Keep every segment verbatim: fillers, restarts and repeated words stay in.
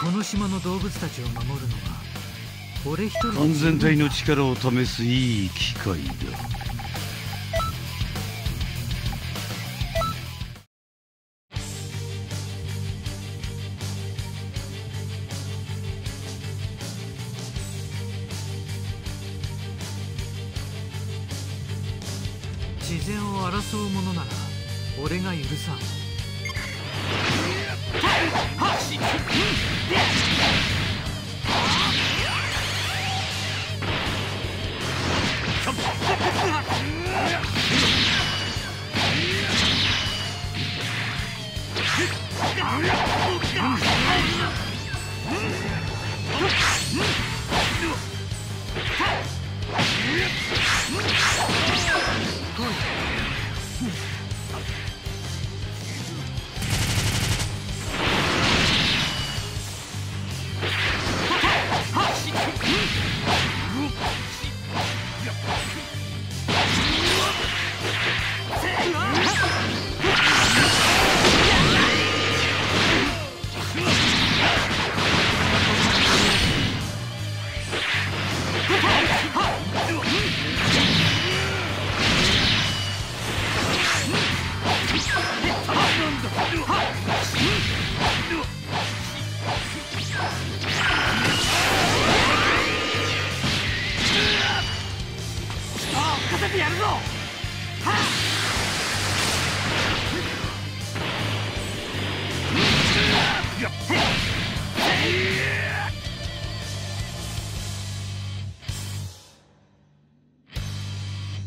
この島の動物たちを守るのは俺一人。安全帯の力を試すいい機会だ。自然を争うものなら俺が許さん。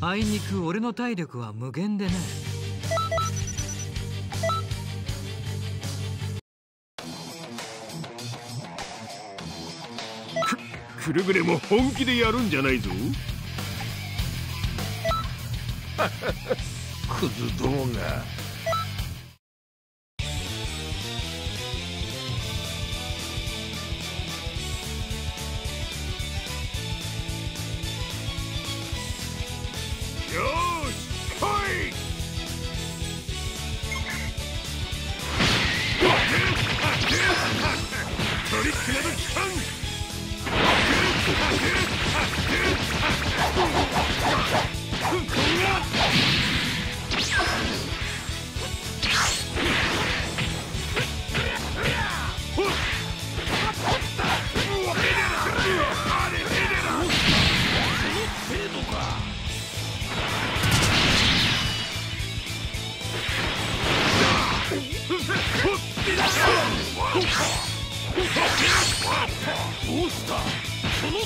あいにく俺の体力は無限でね。く、くれぐれも本気でやるんじゃないぞ。クズどもが。よーし、来い！トリックなど聞かん！どうした？その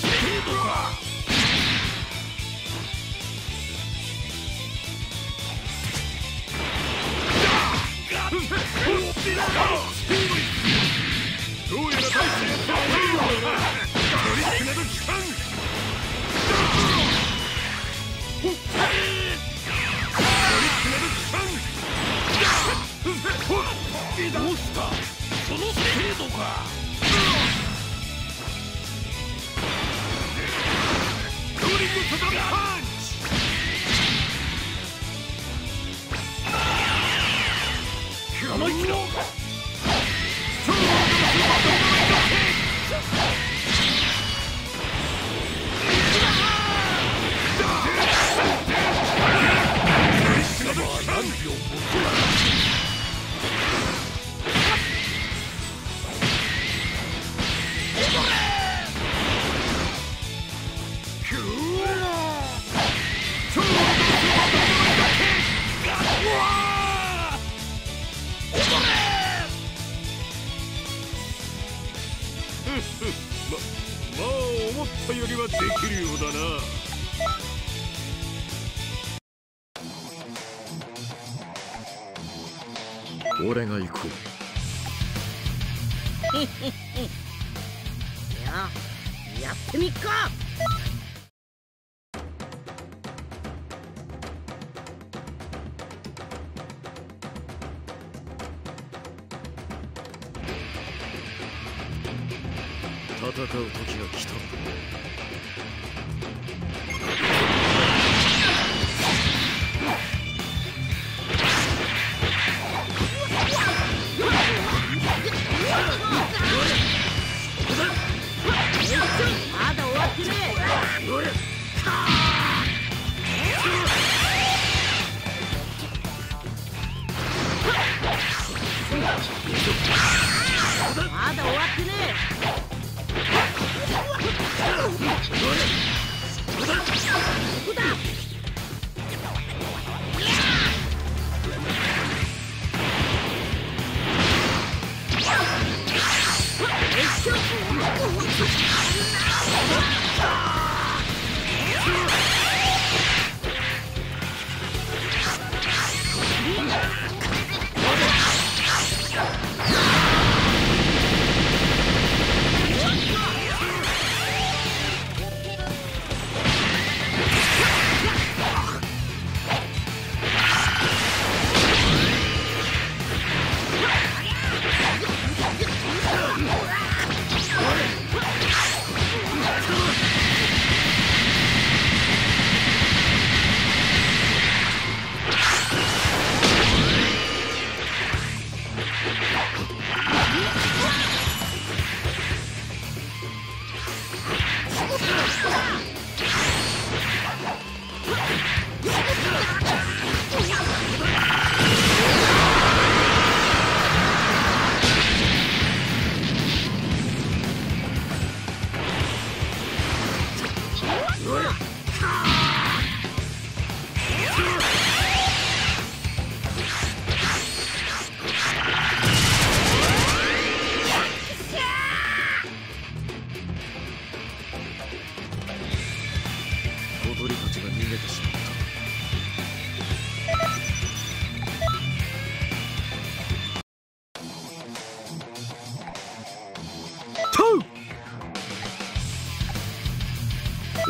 程度か。どうやら大したやつだ。トリックなど聞かん。トリックなど聞かん。どうした？その程度か。俺が行こう。いや、やってみっか。戦う時が来た。What? まだ終わってねえ。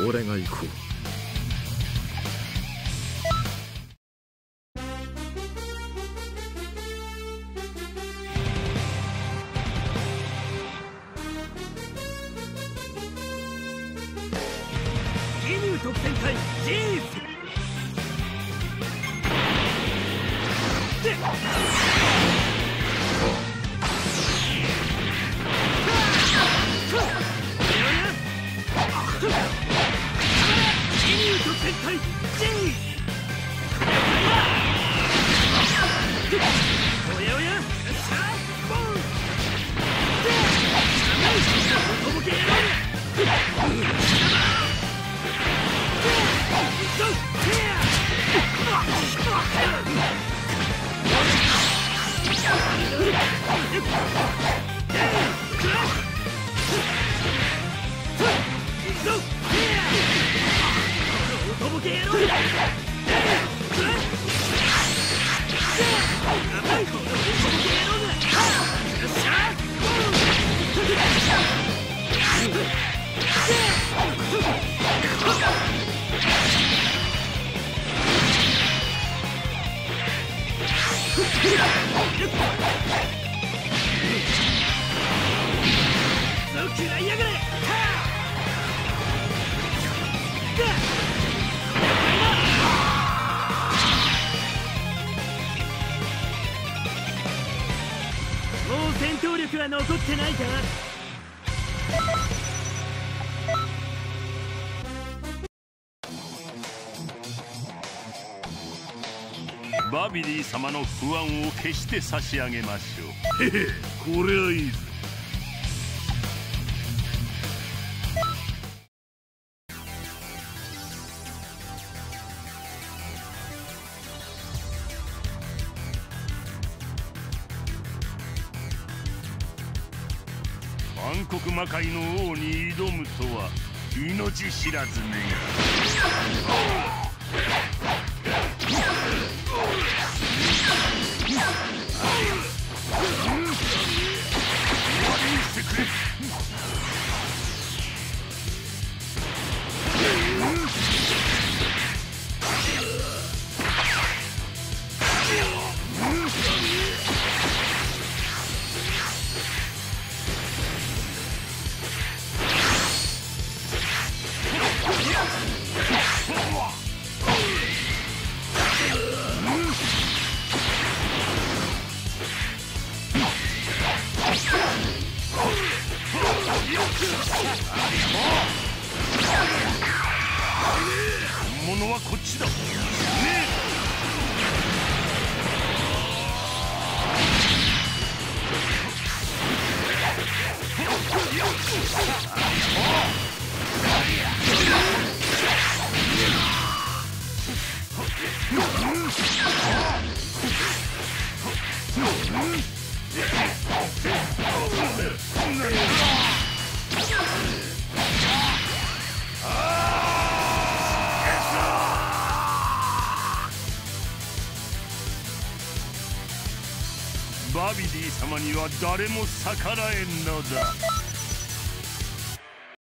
俺が行こう。義乳特典会ジーズ全体 G！ おやおやシャーボンでおとぼけやろうは残ってないか。バビリー様の不安を決して差し上げましょう。へへ、これはいいぞ。暗黒魔界の王に挑むとは命知らずめ本物はこっちだ。ねえ。バビディ様には誰も逆らえんのだ。